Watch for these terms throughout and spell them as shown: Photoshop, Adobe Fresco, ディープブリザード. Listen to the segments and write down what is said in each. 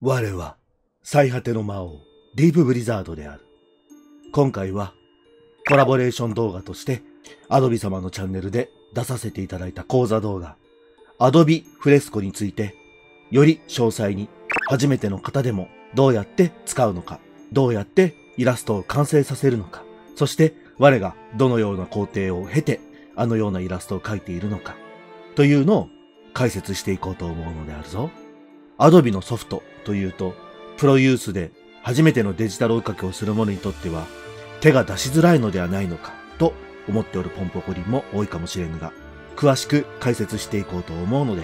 我は最果ての魔王ディープブリザードである。今回はコラボレーション動画として Adobe 様のチャンネルで出させていただいた講座動画 Adobe Fresco についてより詳細に初めての方でもどうやって使うのか、どうやってイラストを完成させるのか、そして我がどのような工程を経てあのようなイラストを描いているのかというのを解説していこうと思うのであるぞ。Adobe のソフトというと、プロユースで初めてのデジタルおかけをする者にとっては手が出しづらいのではないのかと思っておるポンポコリンも多いかもしれぬが、詳しく解説していこうと思うので、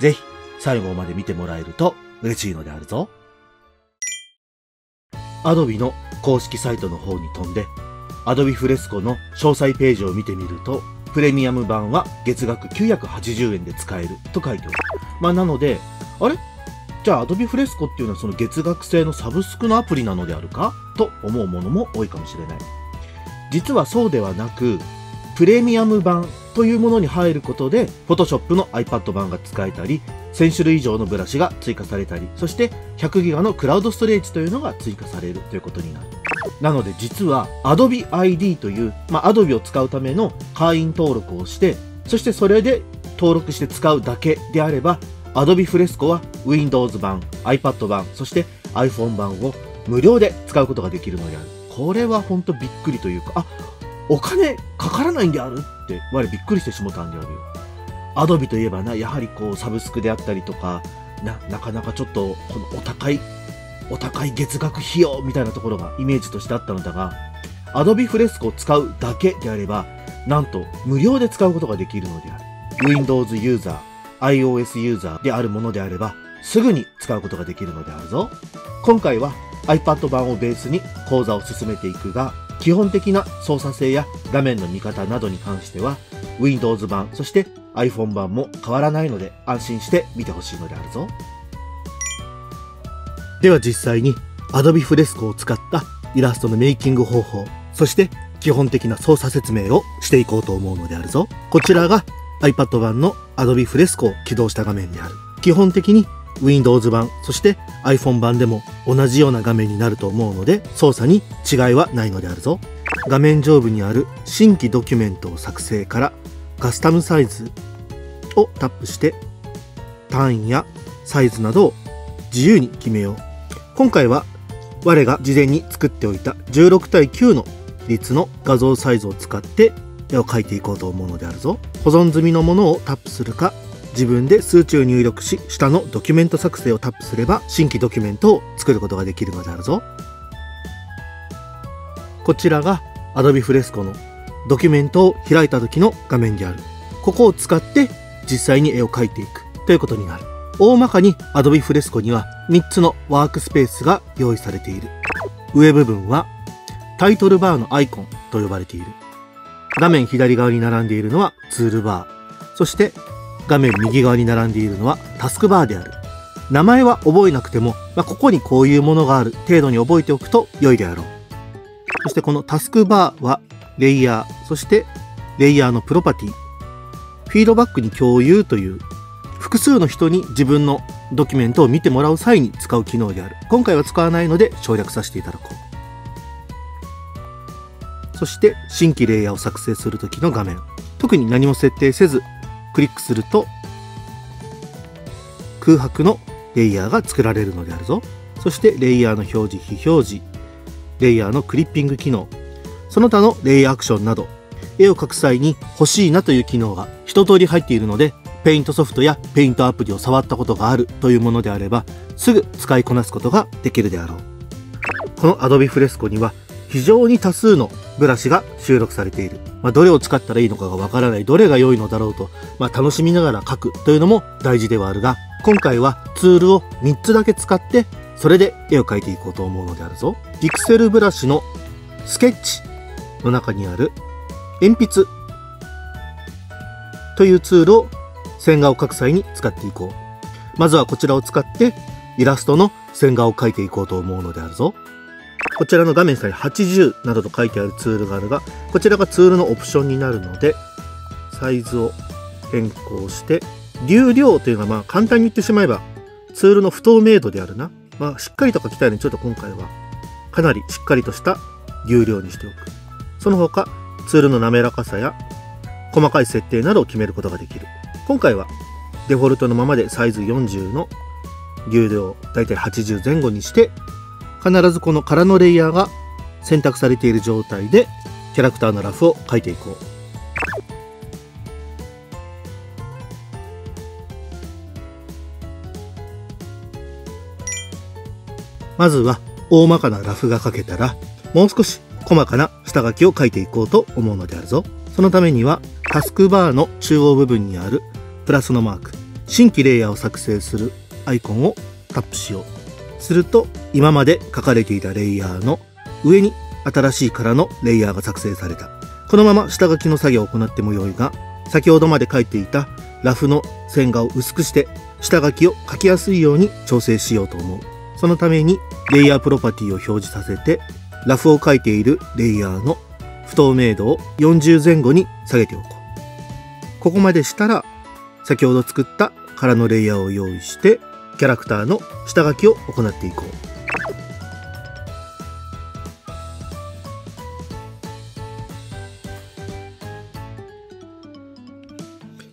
ぜひ最後まで見てもらえると嬉しいのであるぞ。Adobe の公式サイトの方に飛んで、Adobe Fresco の詳細ページを見てみると、プレミアム版は月額980円で使えると書いておる。まあなので、あれ？じゃあ Adobe Fresco っていうのはその月額制のサブスクのアプリなのであるかと思うものも多いかもしれない。実はそうではなく、プレミアム版というものに入ることで、Photoshop の iPad 版が使えたり、1000種類以上のブラシが追加されたり、そして100ギガのクラウドストレージというのが追加されるということになる。なので実は Adobe ID という、Adobe を使うための会員登録をして、そしてそれで登録して使うだけであれば、Adobe Fresco は Windows 版、iPad 版、そして iPhone 版を無料で使うことができるのである。これはほんとびっくりというか、お金かからないんであるって、我びっくりしてしもたんであるよ。Adobe といえばな、やはりこうサブスクであったりとか、なかなかちょっとこのお高い月額費用みたいなところがイメージとしてあったのだが、Adobe Fresco を使うだけであれば、なんと無料で使うことができるのである。Windows ユーザー、iOS ユーザーであるものであれば、すぐに使うことができるのであるぞ。今回は iPad 版をベースに講座を進めていくが、基本的な操作性や画面の見方などに関しては、Windows 版、そして iPhone 版も変わらないので安心して見てほしいのであるぞ。では実際に Adobe Fresco を使ったイラストのメイキング方法、そして基本的な操作説明をしていこうと思うのであるぞ。こちらが iPad 版の Adobe Fresco を起動した画面である。基本的に Windows 版、そして iPhone 版でも同じような画面になると思うので、操作に違いはないのであるぞ。画面上部にある新規ドキュメントを作成からカスタムサイズをタップして、単位やサイズなどを自由に決めよう。今回は我が事前に作っておいた16対9の率の画像サイズを使って絵を描いていこうと思うのであるぞ。保存済みのものをタップするか、自分で数値を入力し、下のドキュメント作成をタップすれば新規ドキュメントを作ることができるのであるぞ。こちらが Adobe Fresco のドキュメントを開いた時の画面である。ここを使って実際に絵を描いていくということになる。大まかに Adobe Fresco には3つのワークスペースが用意されている。上部分はタイトルバーのアイコンと呼ばれている。画面左側に並んでいるのはツールバー。そして画面右側に並んでいるのはタスクバーである。名前は覚えなくても、ここにこういうものがある程度に覚えておくと良いであろう。そしてこのタスクバーはレイヤー、そしてレイヤーのプロパティ、フィードバックに共有という、複数の人に自分のドキュメントを見てもらう際に使う機能である。今回は使わないので省略させていただこう。そして新規レイヤーを作成する時の画面。特に何も設定せずクリックすると空白のレイヤーが作られるのであるぞ。そしてレイヤーの表示、非表示、レイヤーのクリッピング機能、その他のレイヤーアクションなど、絵を描く際に欲しいなという機能が一通り入っているので、ペイントソフトやペイントアプリを触ったことがあるというものであれば、すぐ使いこなすことができるであろう。この Adobe Fresco には非常に多数のブラシが収録されている。どれを使ったらいいのかがわからない、どれが良いのだろうと、楽しみながら描くというのも大事ではあるが、今回はツールを3つだけ使って、それで絵を描いていこうと思うのであるぞ。ピクセルブラシのスケッチの中にある鉛筆というツールを線画を描く際に使っていこう。まずはこちらを使ってイラストの線画を描いていこうと思うのであるぞ。こちらの画面下に80などと書いてあるツールがあるが、こちらがツールのオプションになるので、サイズを変更して、流量というのは簡単に言ってしまえばツールの不透明度であるな、しっかりと書きたいので、ちょっと今回はかなりしっかりとした流量にしておく。その他ツールの滑らかさや細かい設定などを決めることができる。今回はデフォルトのままでサイズ40の流量をだいたい80前後にして、必ずこの空のレイヤーが選択されている状態でキャラクターのラフを描いていこう。まずは大まかなラフが描けたら、もう少し細かな下書きを描いていこうと思うのであるぞ。そのためにはタスクバーの中央部分にあるプラスのマーク、新規レイヤーを作成するアイコンをタップしよう。すると今まで書かれていたレイヤーの上に新しい空のレイヤーが作成された。このまま下書きの作業を行ってもよいが、先ほどまで書いていたラフの線画を薄くして下書きを書きやすいように調整しようと思う。そのためにレイヤープロパティを表示させて、ラフを書いているレイヤーの不透明度を40前後に下げておこう。ここまでしたら、先ほど作った空のレイヤーを用意してキャラクターの下書きを行っていこう。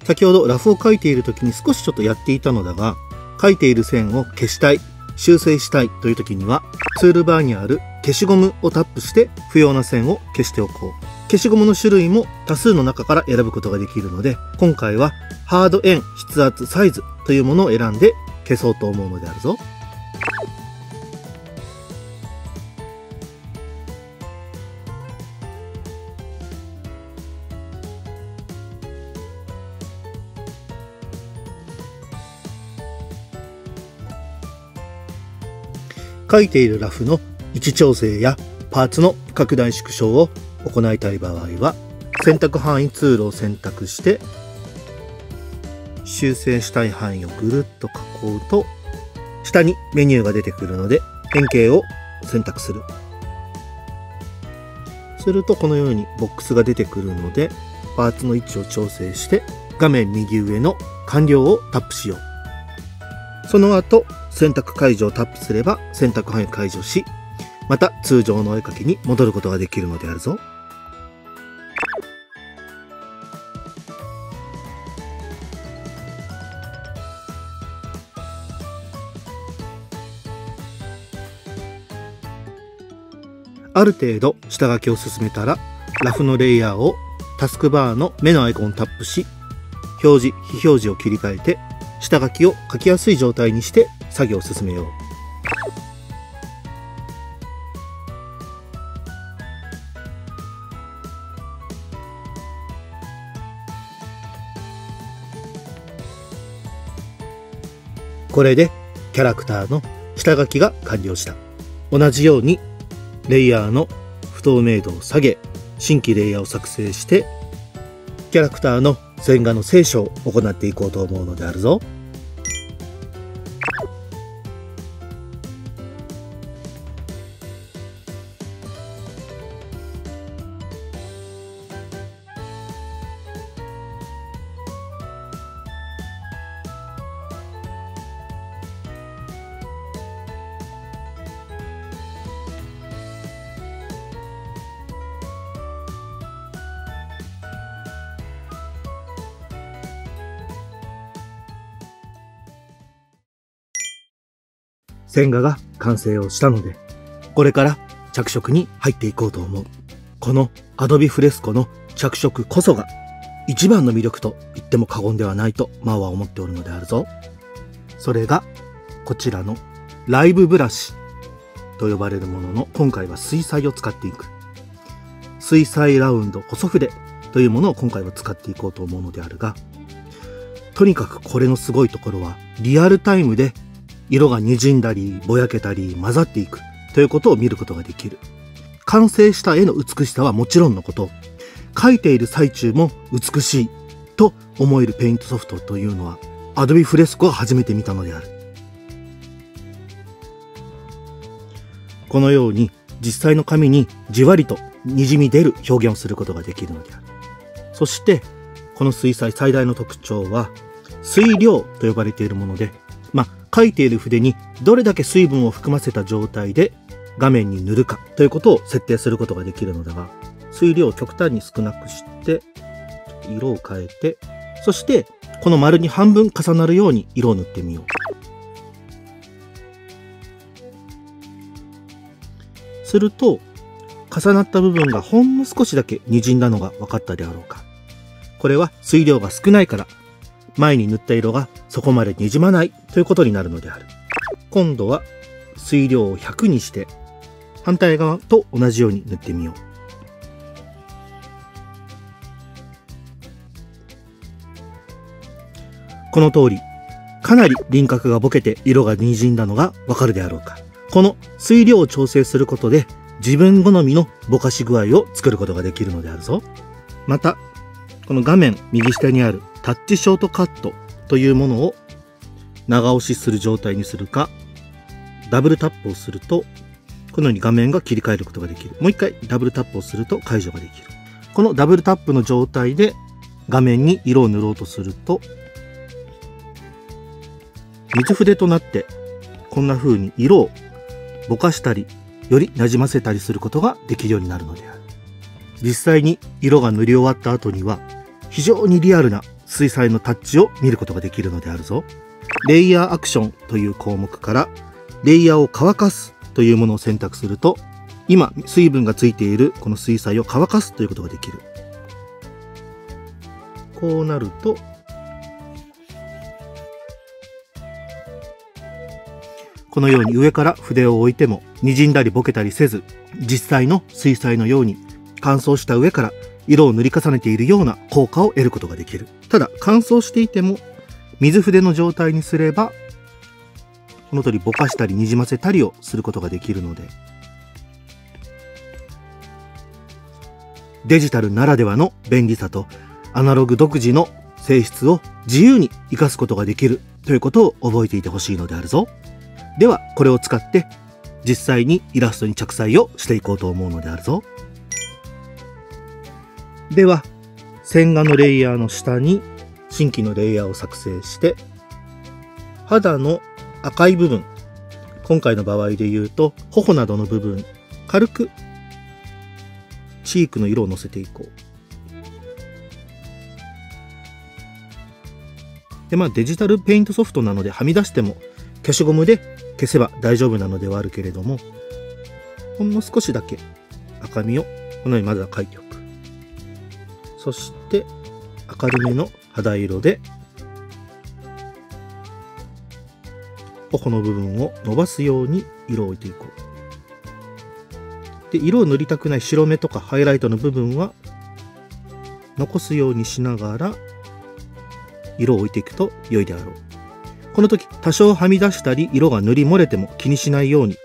先ほどラフを描いている時に少しちょっとやっていたのだが、描いている線を消したい、修正したいという時にはツールバーにある消しゴムをタップして不要な線を消しておこう。消しゴムの種類も多数の中から選ぶことができるので、今回はハード、円、筆圧、サイズというものを選んで消そうと思うのであるぞ。書いているラフの位置調整やパーツの拡大縮小を行いたい場合は、選択範囲ツールを選択して修正したい範囲をぐるっと囲うと、下にメニューが出てくるので変形を選択する。するとこのようにボックスが出てくるので、パーツの位置を調整して画面右上の完了をタップしよう。その後選択解除をタップすれば選択範囲解除し、また通常のお絵かきに戻ることができるのであるぞ。ある程度下書きを進めたら、ラフのレイヤーをタスクバーの目のアイコンをタップし、表示・非表示を切り替えて下書きを書きやすい状態にして作業を進めよう。これでキャラクターの下書きが完了した。同じようにレイヤーの不透明度を下げ、新規レイヤーを作成してキャラクターの線画の清書を行っていこうと思うのであるぞ。線画が完成をしたので、これから着色に入っていこうと思う。この Adobe Fresco の着色こそが一番の魅力と言っても過言ではないとマオは思っておるのであるぞ。それがこちらのライブブラシと呼ばれるものの、今回は水彩を使っていく。水彩ラウンド細筆というものを今回は使っていこうと思うのであるが、とにかくこれのすごいところはリアルタイムで色が滲んだりぼやけたり混ざっていくということを見ることができる。完成した絵の美しさはもちろんのこと、描いている最中も美しいと思えるペイントソフトというのは Adobe Fresco が初めて見たのである。このように実際の紙にじわりとにじみ出る表現をすることができるのである。そしてこの水彩最大の特徴は水量と呼ばれているもので、書いている筆にどれだけ水分を含ませた状態で画面に塗るかということを設定することができるのだが、水量を極端に少なくして、色を変えて、そしてこの丸に半分重なるように色を塗ってみよう。すると、重なった部分がほんの少しだけ滲んだのが分かったであろうか。これは水量が少ないから、前に塗った色がそこまで滲まないということになるのである。今度は水量を100にして、反対側と同じように塗ってみよう。この通り、かなり輪郭がぼけて色が滲んだのがわかるであろうか。この水量を調整することで自分好みのぼかし具合を作ることができるのであるぞ。また、この画面右下にあるタッチショートカットというものを長押しする状態にするか、ダブルタップをすると、このように画面が切り替えることができる。もう一回ダブルタップをすると解除ができる。このダブルタップの状態で画面に色を塗ろうとすると、水筆となってこんな風に色をぼかしたり、よりなじませたりすることができるようになるのである。実際に色が塗り終わった後には、非常にリアルな水彩のタッチを見ることができるのであるぞ。レイヤーアクションという項目から、レイヤーを乾かすというものを選択すると、今水分がついているこの水彩を乾かすということができる。こうなると、このように上から筆を置いても滲んだりぼけたりせず、実際の水彩のように乾燥した上から色を塗り重ねているような効果を得ることができる。ただ、乾燥していても水筆の状態にすれば、この通りぼかしたりにじませたりをすることができるので、デジタルならではの便利さとアナログ独自の性質を自由に生かすことができるということを覚えていてほしいのであるぞ。では、これを使って実際にイラストに着彩をしていこうと思うのであるぞ。では、線画のレイヤーの下に新規のレイヤーを作成して、肌の赤い部分、今回の場合で言うと頬などの部分、軽くチークの色をのせていこう。で、デジタルペイントソフトなので、はみ出しても消しゴムで消せば大丈夫なのではあるけれども、ほんの少しだけ赤みをこのようにまずは描いておく。そして明るめの肌色で頬の部分を伸ばすように色を置いていこう。で、色を塗りたくない白目とかハイライトの部分は残すようにしながら色を置いていくと良いであろう。この時、多少はみ出したり色が塗り漏れても気にしないように、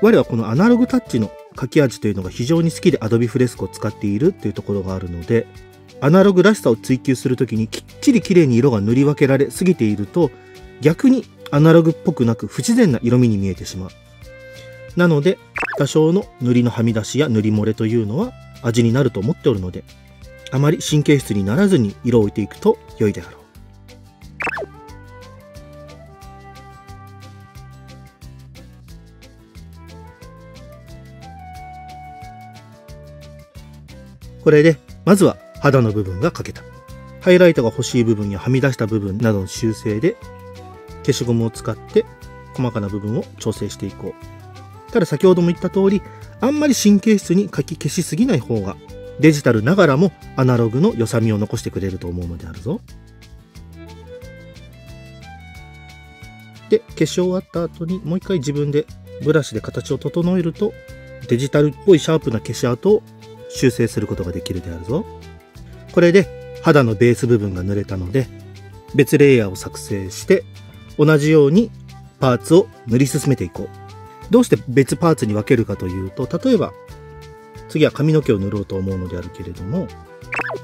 我はこのアナログタッチの描き味というのが非常に好きで Adobe Fresco を使っているというところがあるので、アナログらしさを追求する時にきっちり綺麗に色が塗り分けられすぎていると、逆にアナログっぽくなく不自然な色味に見えてしまう。なので、多少の塗りのはみ出しや塗り漏れというのは味になると思っておるので、あまり神経質にならずに色を置いていくと良いであろう。これで、まずは肌の部分が描けた。ハイライトが欲しい部分やはみ出した部分などの修正で、消しゴムを使って細かな部分を調整していこう。ただ、先ほども言った通り、あんまり神経質に描き消しすぎない方が、デジタルながらもアナログの良さみを残してくれると思うのであるぞ。で、消し終わった後にもう一回自分でブラシで形を整えると、デジタルっぽいシャープな消し跡を修正することができるであるぞ。これで肌のベース部分が塗れたので、別レイヤーを作成して同じようにパーツを塗り進めていこう。どうして別パーツに分けるかというと、例えば次は髪の毛を塗ろうと思うのであるけれども、こう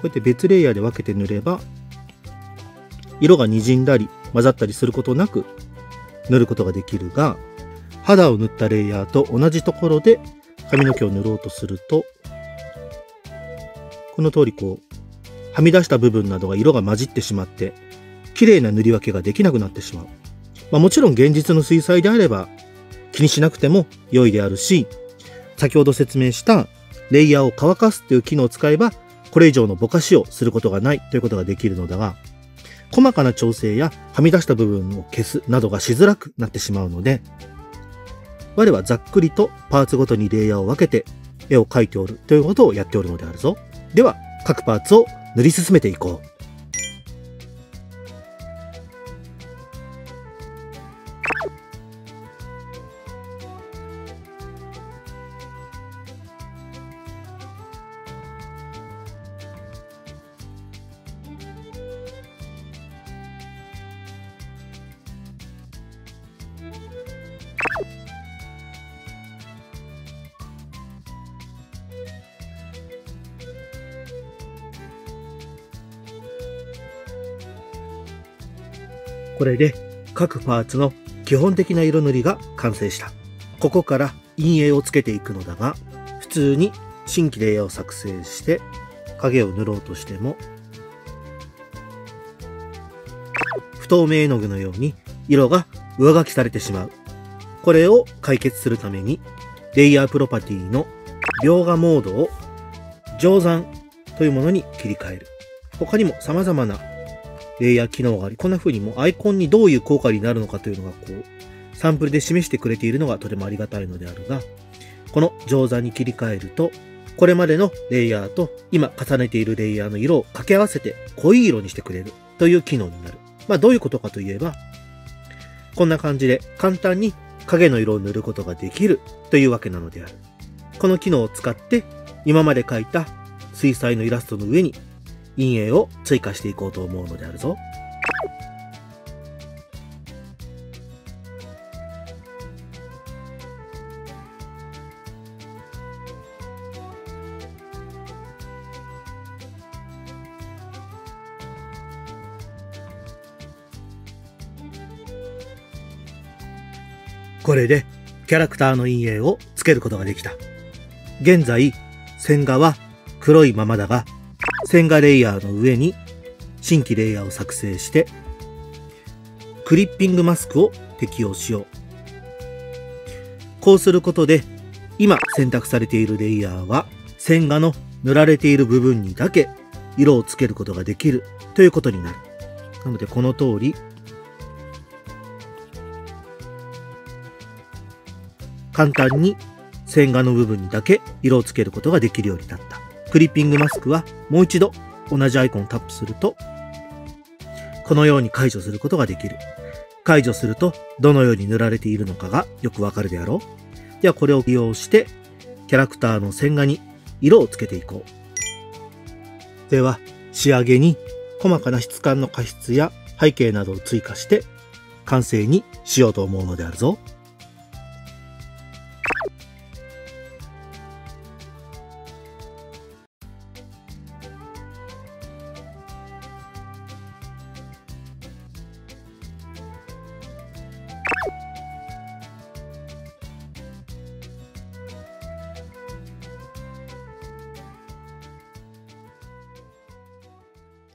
やって別レイヤーで分けて塗れば、色が滲んだり混ざったりすることなく塗ることができるが、肌を塗ったレイヤーと同じところで髪の毛を塗ろうとすると、この通りこう、はみ出した部分などが色が混じってしまって、綺麗な塗り分けができなくなってしまう。もちろん現実の水彩であれば気にしなくても良いであるし、先ほど説明したレイヤーを乾かすという機能を使えばこれ以上のぼかしをすることがないということができるのだが、細かな調整やはみ出した部分を消すなどがしづらくなってしまうので、我はざっくりとパーツごとにレイヤーを分けて絵を描いておるということをやっておるのであるぞ。では各パーツを塗り進めていこう。これで各パーツの基本的な色塗りが完成した。ここから陰影をつけていくのだが、普通に新規レイヤーを作成して影を塗ろうとしても、不透明絵の具のように色が上書きされてしまう。これを解決するためにレイヤープロパティの描画モードを乗算というものに切り替える。他にも様々なレイヤー機能があり、こんな風にもうアイコンにどういう効果になるのかというのがこうサンプルで示してくれているのがとてもありがたいのであるが、この乗算に切り替えるとこれまでのレイヤーと今重ねているレイヤーの色を掛け合わせて濃い色にしてくれるという機能になる。どういうことかといえば、こんな感じで簡単に影の色を塗ることができるというわけなのである。この機能を使って今まで描いた水彩のイラストの上に陰影を追加していこうと思うのであるぞ。これでキャラクターの陰影をつけることができた。現在線画は黒いままだが、線画レイヤーの上に新規レイヤーを作成してクリッピングマスクを適用しよう。こうすることで今選択されているレイヤーは線画の塗られている部分にだけ色をつけることができるということになる。なのでこの通り簡単に線画の部分にだけ色をつけることができるようになった。クリッピングマスクはもう一度同じアイコンをタップするとこのように解除することができる。解除するとどのように塗られているのかがよくわかるであろう。ではこれを利用してキャラクターの線画に色をつけていこう。では仕上げに細かな質感の加湿や背景などを追加して完成にしようと思うのであるぞ。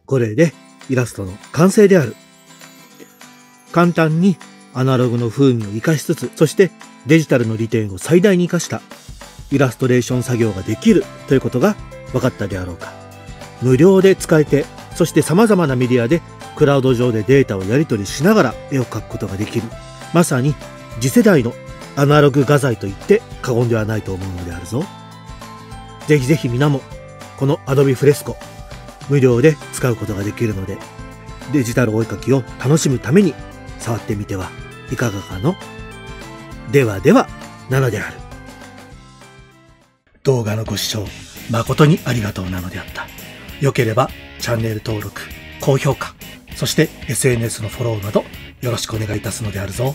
これでイラストの完成である。簡単にアナログの風味を生かしつつ、そしてデジタルの利点を最大に生かしたイラストレーション作業ができるということが分かったであろうか。無料で使えて、そして様々なメディアでクラウド上でデータをやり取りしながら絵を描くことができる。まさに次世代のアナログ画材と言って過言ではないと思うのであるぞ。ぜひぜひ皆もこの Adobe Fresco無料で使うことができるので、デジタルお絵かきを楽しむために触ってみてはいかがかの。ではでは、ナナである。動画のご視聴誠にありがとうなのであった。良ければチャンネル登録、高評価、そして SNS のフォローなどよろしくお願いいたすのであるぞ。